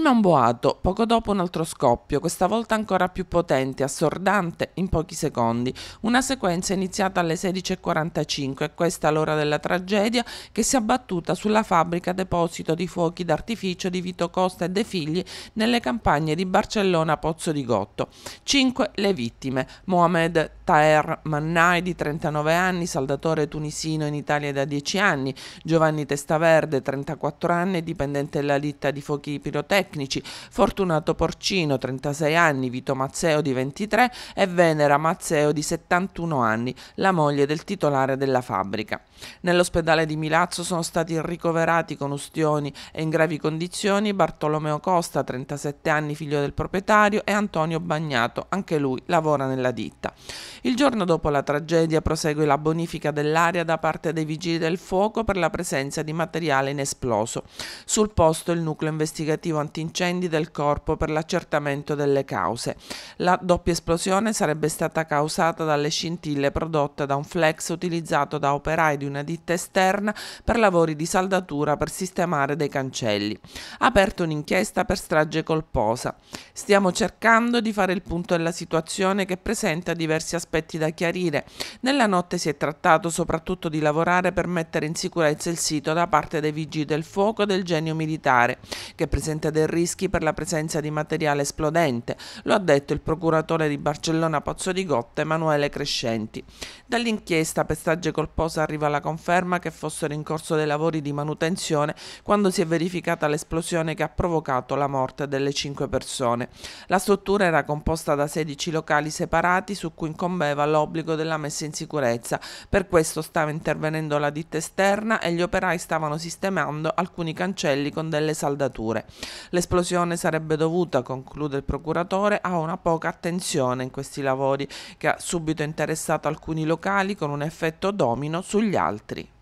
Prima un boato, poco dopo un altro scoppio, questa volta ancora più potente, assordante, in pochi secondi. Una sequenza iniziata alle 16:45, e questa l'ora della tragedia, che si è abbattuta sulla fabbrica deposito di fuochi d'artificio di Vito Costa e De Figli nelle campagne di Barcellona a Pozzo di Gotto. 5 le vittime: Mohamed Taher Mannay, di 39 anni, saldatore tunisino in Italia da 10 anni, Giovanni Testaverde, 34 anni, dipendente della ditta di fuochi pirotecnici, Fortunato Porcino, 36 anni, Vito Mazzeo, di 23, e Venera Mazzeo, di 71 anni, la moglie del titolare della fabbrica. Nell'ospedale di Milazzo sono stati ricoverati con ustioni e in gravi condizioni Bartolomeo Costa, 37 anni, figlio del proprietario, e Antonio Bagnato, anche lui lavora nella ditta. Il giorno dopo la tragedia prosegue la bonifica dell'area da parte dei vigili del fuoco per la presenza di materiale inesploso. Sul posto il nucleo investigativo antincendi del corpo per l'accertamento delle cause. La doppia esplosione sarebbe stata causata dalle scintille prodotte da un flex utilizzato da operai di una ditta esterna per lavori di saldatura per sistemare dei cancelli. Aperta un'inchiesta per strage colposa. Stiamo cercando di fare il punto della situazione, che presenta diversi aspetti da chiarire. Nella notte si è trattato soprattutto di lavorare per mettere in sicurezza il sito da parte dei vigili del fuoco e del genio militare, che presenta dei rischi per la presenza di materiale esplodente, lo ha detto il procuratore di Barcellona a Pozzo di Gotto Emanuele Crescenti. Dall'inchiesta per strage colposa arriva la conferma che fossero in corso dei lavori di manutenzione quando si è verificata l'esplosione che ha provocato la morte delle 5 persone. La struttura era composta da 16 locali separati su cui incombeva l'obbligo della messa in sicurezza. Per questo stava intervenendo la ditta esterna e gli operai stavano sistemando alcuni cancelli con delle saldature. L'esplosione sarebbe dovuta, conclude il procuratore, a una poca attenzione in questi lavori, che ha subito interessato alcuni locali con un effetto domino sugli altri.